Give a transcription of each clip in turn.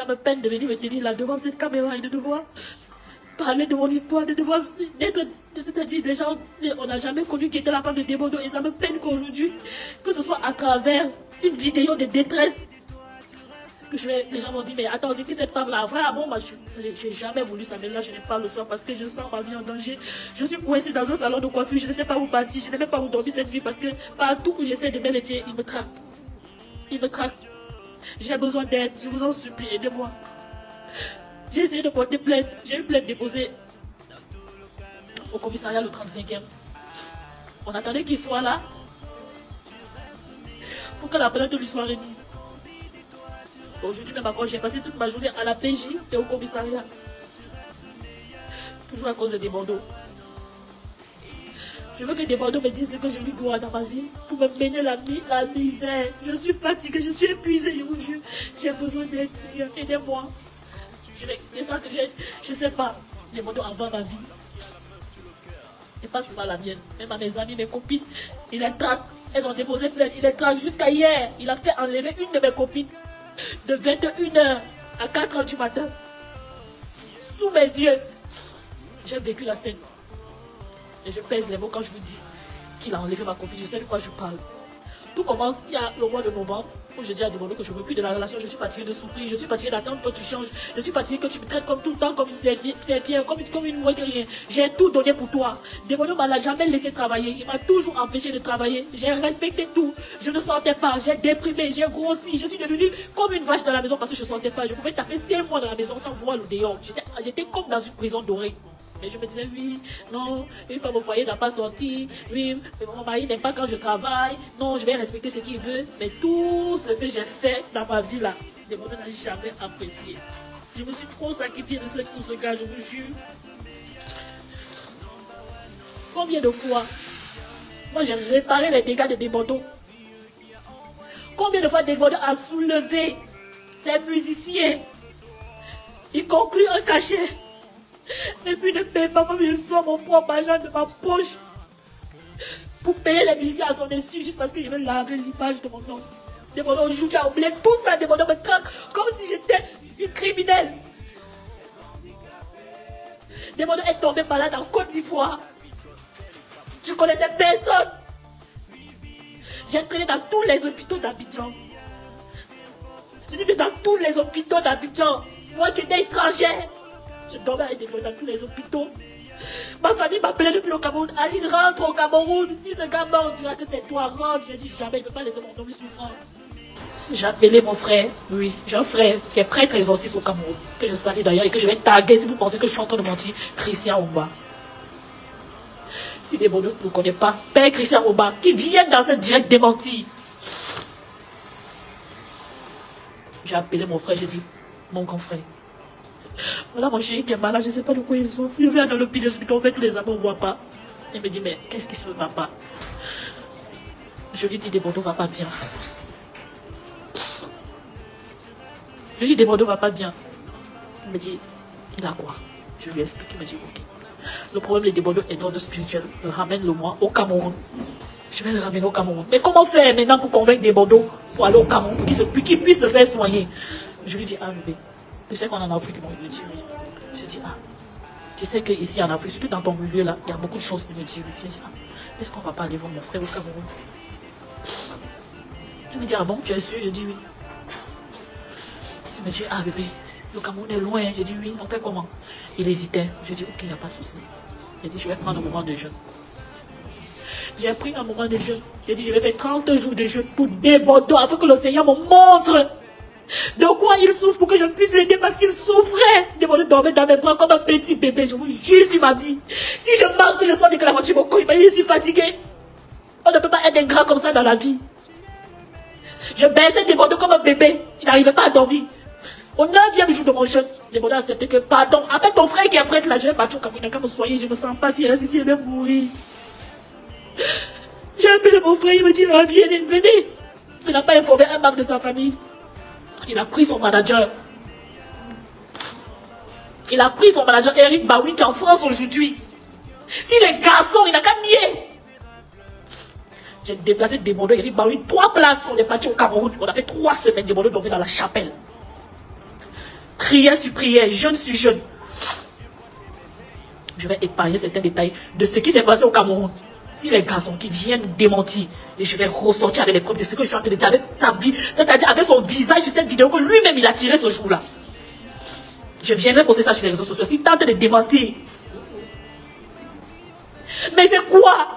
ça me peine de venir me tenir là devant cette caméra et de devoir parler de mon histoire, de devoir être, c'est-à-dire des gens qu'on n'a jamais connus qui étaient la part de Debordo, et ça me peine qu'aujourd'hui, que ce soit à travers une vidéo de détresse, que les gens m'ont dit, mais attends, c'est qui cette femme-là? Vraiment, moi, je n'ai jamais voulu ça, mais là, je n'ai pas le choix parce que je sens ma vie en danger. Je suis coincée dans un salon de coiffure, je ne sais pas où partir, je ne sais pas où dormir cette nuit parce que partout où j'essaie de mettre les pieds, ils me traquent. Ils me traquent. J'ai besoin d'aide, je vous en supplie, aidez-moi. J'ai essayé de porter plainte, j'ai eu plainte déposée au commissariat le 35e. On attendait qu'il soit là pour que la plainte lui soit remise. Aujourd'hui même encore, j'ai passé toute ma journée à la PJ et au commissariat. Toujours à cause de Debordo. Je veux que Debordo me dise ce que je lui dois dans ma vie pour me baigner la misère. Je suis fatiguée, je suis épuisée, je vous jure. J'ai besoin d'aide, aidez-moi. Je sais pas, Debordo avant ma vie. Et pas seulement la mienne, même à mes amis, mes copines, il les traque. Elles ont déposé plainte, il les traque jusqu'à hier. Il a fait enlever une de mes copines. De 21h à 4h du matin, sous mes yeux, j'ai vécu la scène. Et je pèse les mots quand je vous dis qu'il a enlevé ma copine, je sais de quoi je parle. Tout commence il y a le mois de novembre, où je dis à Debordo que je ne veux plus de la relation, je suis fatiguée de souffrir, je suis fatiguée d'attendre que tu changes, je suis fatiguée que tu me traites comme tout le temps, comme une serpillère, comme une moitié rien. J'ai tout donné pour toi. Debordo ne m'a jamais laissé travailler, il m'a toujours empêché de travailler, j'ai respecté tout, je ne sentais pas, j'ai déprimé, j'ai grossi, je suis devenue comme une vache dans la maison parce que je ne sentais pas, je pouvais taper 5 mois dans la maison sans voir le dehors, j'étais comme dans une prison dorée. Mais je me disais oui, non, une femme au foyer n'a pas sorti, oui, mais mon mari n'aime pas quand je travaille, non, je vais respecter ce qu'il veut, mais tout ce que j'ai fait dans ma vie là, Debordo n'a jamais apprécié. Je me suis trop sacrifiée pour ce gars, je vous jure. Combien de fois, moi j'ai réparé les dégâts de Debordo. Combien de fois Debordo a soulevé ses musiciens, il conclut un cachet, et puis ne paye pas, je sors mon propre argent de ma poche pour payer les musiciens à son insu juste parce que je veux laver l'image de mon nom. Debordo aujourd'hui a oublié tout ça, Debordo me traque comme si j'étais une criminelle. Debordo est tombé malade en Côte d'Ivoire. Je connaissais personne. J'ai traîné dans tous les hôpitaux d'Abidjan. Je dis mais dans tous les hôpitaux d'Abidjan, moi qui étais étrangère, je dormais avec Debordo dans tous les hôpitaux. Ma famille m'appelait depuis le Cameroun. Aline, rentre au Cameroun. Si ce gars mort, on dira que c'est toi, rentre. J'ai dit jamais, je ne peux pas laisser mon nom souffrant. J'ai appelé mon frère. Oui, j'ai un frère qui est prêtre exorciste au Cameroun, que je salue d'ailleurs et que je vais taguer si vous pensez que je suis en train de mentir. Christian Rouba. Si Debordo ne connaît pas, Père Christian Rouba, qui vient dans cette directe démentie. J'ai appelé mon frère, j'ai dit, mon grand frère. Voilà mon chéri qui est malade, je ne sais pas de quoi ils souffrent. Je viens dans le pied de celui qu'on fait tous les amis, on ne voit pas. Il me dit, mais qu'est-ce qui ne va pas? Je lui dis, Debordo ne va pas bien. Je lui dis, Debordo ne va pas bien. Il me dit, il a quoi? Je lui explique, il me dit, ok. Le problème de Debordo est d'ordre spirituel. Ramène-le moi au Cameroun. Je vais le ramener au Cameroun. Mais comment faire maintenant pour convaincre Debordo pour aller au Cameroun, pour qu'il puisse se faire soigner? Je lui dis, ah bébé. Tu sais qu'on est en Afrique, il me dit oui. Je dis, ah, tu sais qu'ici en Afrique, surtout dans ton milieu là, il y a beaucoup de choses, il me dit oui. Je dis, ah, est-ce qu'on va pas aller voir mon frère au Cameroun? Il me dit, ah bon, tu es sûr? Je dis oui. Il me dit, ah bébé, le Cameroun est loin. Je dis oui, on fait comment? Il hésitait. Je dis, ok, il n'y a pas de souci. Il dit, je vais prendre un moment de jeûne. J'ai pris un moment de jeûne. J'ai dit, je vais faire 30 jours de jeûne pour Debordo afin que le Seigneur me montre de quoi il souffre pour que je puisse l'aider parce qu'il souffrait. Debordo dormait dans mes bras comme un petit bébé. Je vous jure sur ma vie. Si je marque, je sors de que la voiture me couille. Je suis fatiguée. On ne peut pas être ingrat comme ça dans la vie. Je baissais Debordo comme un bébé. Il n'arrivait pas à dormir. Au 9e jour de mon jeûne, Debordo a accepté que, pardon, appelle ton frère qui est prêtre là, je vais partir au Cameroun, comme me soigner, je ne me sens pas si il reste ici, il va mourir. J'ai appelé mon frère, il me dit, venez. Il n'a pas informé un membre de sa famille. Il a pris son manager. Il a pris son manager Eric Bahoun qui est en France aujourd'hui. Si les garçons, il n'a qu'à nier. J'ai déplacé Debordo, Eric Bahoun, 3 places. On est parti au Cameroun. On a fait 3 semaines Debordo dormait dans la chapelle. prière sur prière, jeûne sur jeûne. Je vais épargner certains détails de ce qui s'est passé au Cameroun. Si les garçons qui viennent démentir, et je vais ressortir avec les preuves de ce que je suis en train de dire avec ta vie, c'est-à-dire avec son visage sur cette vidéo que lui-même il a tiré ce jour-là. Je viendrai poster ça sur les réseaux sociaux. Si tente de démentir. Mais c'est quoi?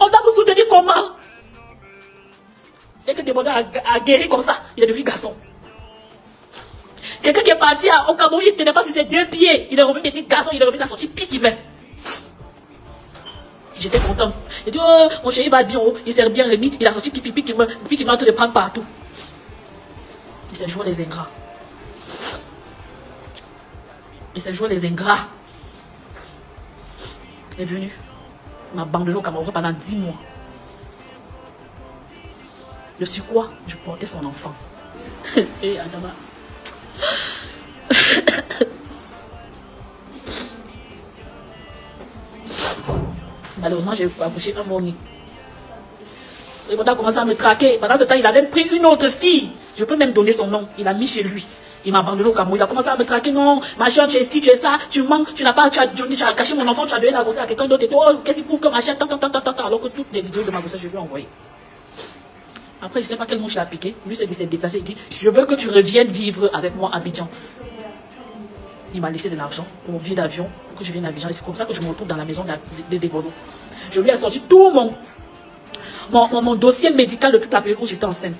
On doit vous soutenir comment? Et que Debordo a guéri comme ça, il est devenu garçon. Quelqu'un qui est parti au Cameroun, il ne tenait pas sur ses deux pieds. Il est revenu, il dit garçon, il est revenu, il a sorti pique, il met. J'étais content. J'ai dit, oh, mon chéri va bien, oh, il s'est bien remis, il a sorti pipi, pipi, qui m'a en train de prendre partout. Il s'est joué les ingrats. Il s'est joué les ingrats. Il est venu. Il m'a abandonné au Cameroun pendant 10 mois. Je suis quoi? Je portais son enfant. Et Adama. Malheureusement, j'ai accouché un morning. Et Debordo a commencé à me traquer. Pendant ce temps, il avait pris une autre fille. Je peux même donner son nom. Il l'a mis chez lui. Il m'a abandonné au Cameroun. Il a commencé à me traquer. Non, machin, tu es ici, tu es ça, tu manques, tu n'as pas, tu as caché mon enfant, tu as donné la grossesse à quelqu'un d'autre. Et toi, qu'est-ce qu'il prouve que machin, tant. Alors que toutes les vidéos de ma grossesse, je lui ai envoyé. Après, je ne sais pas quel mot je l'ai appliqué. Lui, il s'est déplacé. Il dit, je veux que tu reviennes vivre avec moi à Abidjan. Il m'a laissé de l'argent pour mon billet d'avion, pour que je vienne à Abidjan. C'est comme ça que je me retrouve dans la maison de Debordo. Je lui ai sorti tout mon dossier médical de toute la période où j'étais enceinte.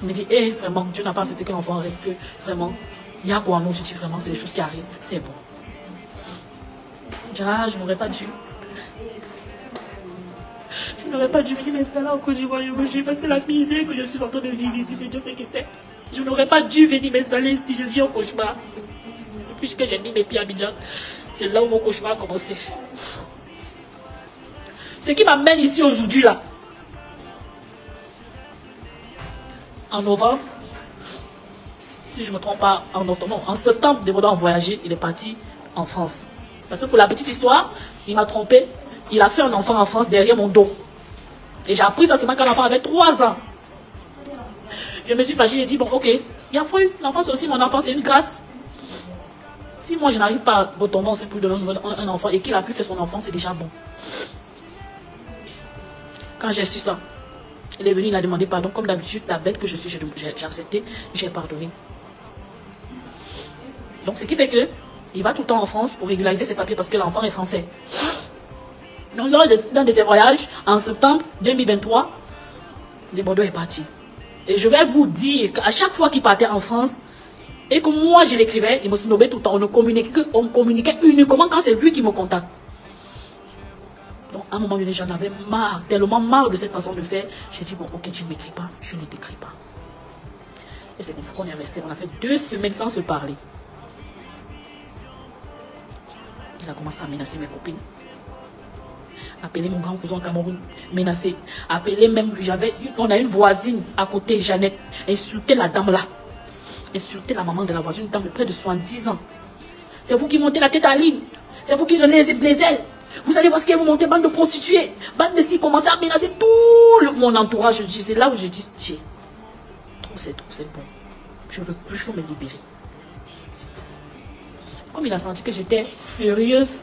Il me dit, hé, vraiment, Dieu n'a pas accepté que l'enfant reste que, vraiment, il y a quoi? Non, je dis, vraiment, c'est des choses qui arrivent, c'est bon. Je dis, ah, je n'aurais pas dû. Je n'aurais pas dû venir m'installer en Côte d'Ivoire aujourd'hui parce que la misère que je suis en train de vivre ici, c'est Dieu ce qui sait. Je n'aurais pas dû venir m'installer si je vis en cauchemar. Puisque j'ai mis mes pieds à Abidjan, c'est là où mon cauchemar a commencé. Ce qui m'amène ici aujourd'hui, là, en novembre, si je ne me trompe pas, en septembre, Debordo a voyagé, il est parti en France. Parce que pour la petite histoire, il m'a trompé. Il a fait un enfant en France derrière mon dos. Et j'ai appris ça seulement quand l'enfant avait 3 ans. Je me suis fâchée, j'ai dit, bon, ok, il y a fouille, l'enfance aussi, mon enfant, c'est une grâce. Si moi, je n'arrive pas à retomber, c'est plus de un enfant, et qu'il a pu faire son enfant, c'est déjà bon. Quand j'ai su ça, il est venu, il a demandé pardon. Comme d'habitude, la bête que je suis, j'ai accepté, j'ai pardonné. Donc, ce qui fait que il va tout le temps en France pour régulariser ses papiers, parce que l'enfant est français. Donc, dans de ses voyages, en septembre 2023, Debordo est parti. Et je vais vous dire qu'à chaque fois qu'il partait en France, et que moi je l'écrivais, il me snobait tout le temps. On communiquait uniquement quand c'est lui qui me contacte. Donc, à un moment donné, j'en avais marre, tellement marre de cette façon de faire. J'ai dit, bon, ok, tu ne m'écris pas, je ne t'écris pas. Et c'est comme ça qu'on est resté. On a fait 2 semaines sans se parler. Il a commencé à menacer mes copines. Appeler mon grand cousin au Cameroun, menacé. Appeler même, on a une voisine à côté, Jeannette. Insulter la dame là. Insulter la maman de la voisine, une dame de près de 70 ans. C'est vous qui montez la tête à l'île. C'est vous qui donnez les ailes. Vous allez voir ce que vous montez, bande de prostituées. Bande de si, commencez à menacer tout mon entourage. C'est là où je dis, tiens, trop, c'est bon. Je veux plus, il faut me libérer. Comme il a senti que j'étais sérieuse,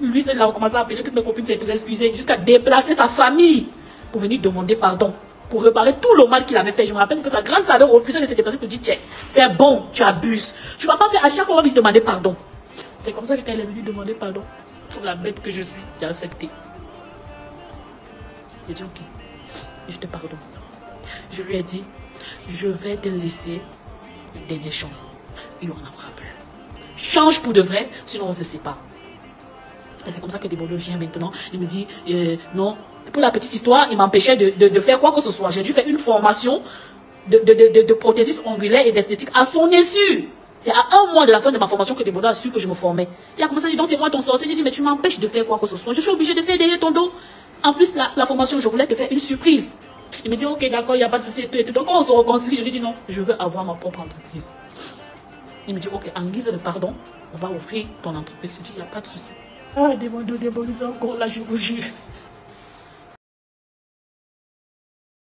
lui, c'est là où on commence à appeler toutes mes copines, c'est excuser, jusqu'à déplacer sa famille pour venir demander pardon, pour réparer tout le mal qu'il avait fait. Je me rappelle que sa grande sœur refusait de se déplacer pour dire, tiens, c'est bon, tu abuses. Tu ne vas pas à chaque fois lui demander pardon. C'est comme ça que quand elle est venue demander pardon, pour la bête que je suis, j'ai accepté. J'ai dit, ok, je te pardonne. Je lui ai dit, je vais te laisser une dernière chance. Il en aura plus. Change pour de vrai, sinon on se sépare. Et c'est comme ça que Debordo vient maintenant. Il me dit, non, pour la petite histoire, il m'empêchait de faire quoi que ce soit. J'ai dû faire une formation de prothésiste ongulaire et d'esthétique à son insu. C'est à 1 mois de la fin de ma formation que Debordo a su que je me formais. Il a commencé à dire, donc c'est moi ton sorcier. J'ai dit, mais tu m'empêches de faire quoi que ce soit. Je suis obligée de faire derrière ton dos. En plus, la formation, je voulais te faire une surprise. Il me dit, ok, d'accord, il n'y a pas de souci. Donc on se reconstruit. Je lui dis, non, je veux avoir ma propre entreprise. Il me dit, ok, en guise de pardon, on va ouvrir ton entreprise. Je lui dis, il n'y a pas de souci. Ah, Debordo, c'est encore là, je vous jure.